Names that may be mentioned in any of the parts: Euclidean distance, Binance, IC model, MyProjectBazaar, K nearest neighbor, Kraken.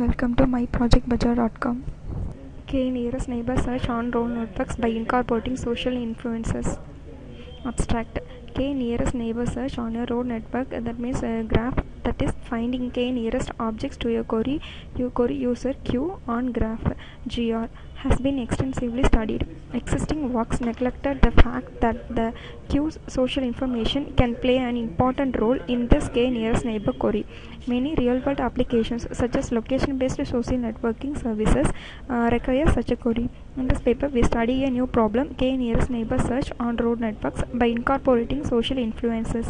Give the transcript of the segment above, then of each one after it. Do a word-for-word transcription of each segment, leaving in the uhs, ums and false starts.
Welcome to my project bazaar dot com. K nearest neighbor search on roll networks by incorporating social influences. Abstract. K nearest neighbor search on a road network, that means a graph, that is finding K nearest objects to your query, your query user Q on graph G R has been extensively studied. Existing works neglected the fact that the Q's social information can play an important role in this K nearest neighbor query. Many real-world applications such as location-based social networking services uh, require such a query. In this paper, we study a new problem, K nearest neighbor search on road networks by incorporating social influences,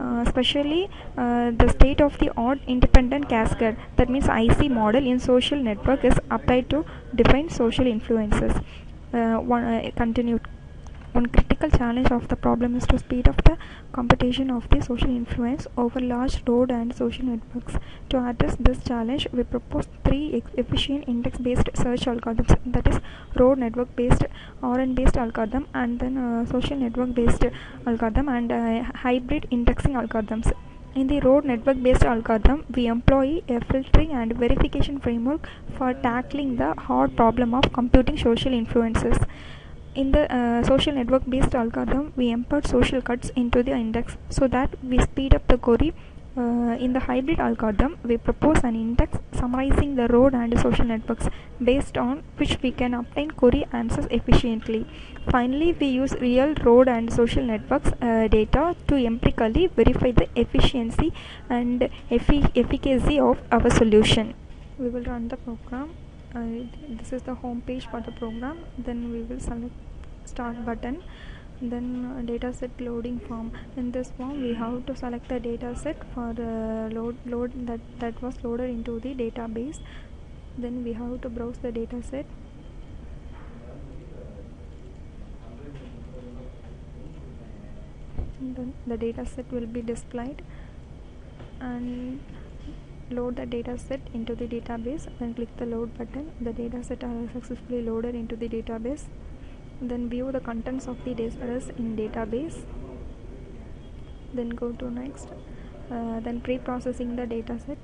uh, especially uh, the state of the odd independent cascade, that means I C model in social network is applied to define social influences. Uh, one uh, continued. One critical challenge of the problem is to speed up the computation of the social influence over large road and social networks. To address this challenge, we propose three efficient index-based search algorithms, that is road network-based, R N-based algorithm, and then uh, social network-based algorithm, and uh, hybrid indexing algorithms. In the road network-based algorithm, we employ a filtering and verification framework for tackling the hard problem of computing social influences. In the uh, social network based algorithm, we embed social cuts into the index so that we speed up the query. Uh, in the hybrid algorithm, we propose an index summarizing the road and social networks based on which we can obtain query answers efficiently. Finally, we use real road and social networks uh, data to empirically verify the efficiency and effi- efficacy of our solution. We will run the program. Uh, this is the home page for the program. Then we will select start button, then uh, dataset loading form. In this form, we have to select the dataset for uh, load load that that was loaded into the database. Then we have to browse the dataset. Then the dataset will be displayed, and load the dataset into the database. Then click the load button. The dataset are successfully loaded into the database. Then view the contents of the dataset in database. Then go to next. Uh, then pre-processing the dataset.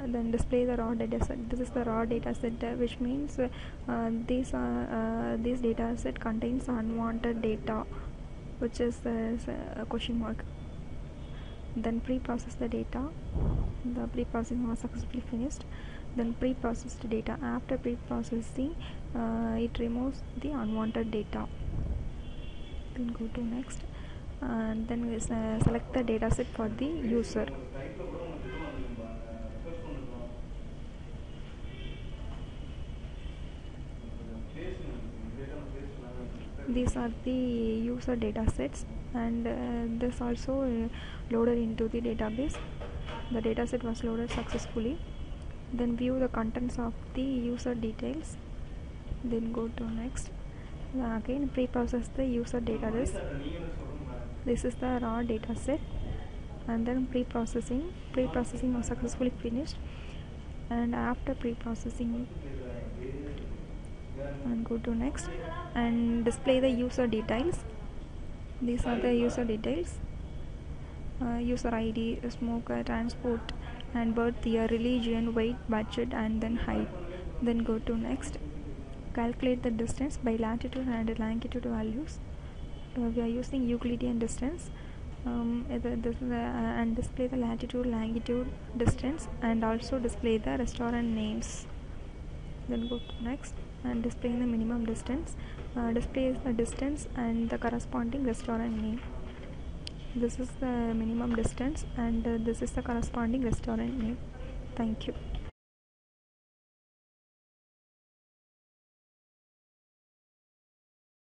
And then display the raw dataset. This is the raw dataset, uh, which means uh, uh, these uh, uh, this dataset contains unwanted data, which is uh, a question mark. Then pre-process the data. The pre-processing was successfully finished. Then pre-processed data. After pre-processing, uh, it removes the unwanted data. Then go to next, and then we uh, select the dataset for the user. These are the user datasets, and uh, this also uh, loaded into the database. The dataset was loaded successfully. Then view the contents of the user details. Then go to next. Again pre-process the user database. This is the raw dataset, and then pre-processing. Pre-processing was successfully finished. And after pre-processing, and go to next and display the user details. These are the user details. Uh, user I D, smoker, transport and birth year, religion, weight, budget, and then height. Then go to next. Calculate the distance by latitude and longitude values. Uh, we are using Euclidean distance. Um, this, uh, and display the latitude, longitude, distance, and also display the restaurant names. Then go to next and display the minimum distance. Uh, displays the distance and the corresponding restaurant name. This is the minimum distance, and uh, this is the corresponding restaurant name. Thank you.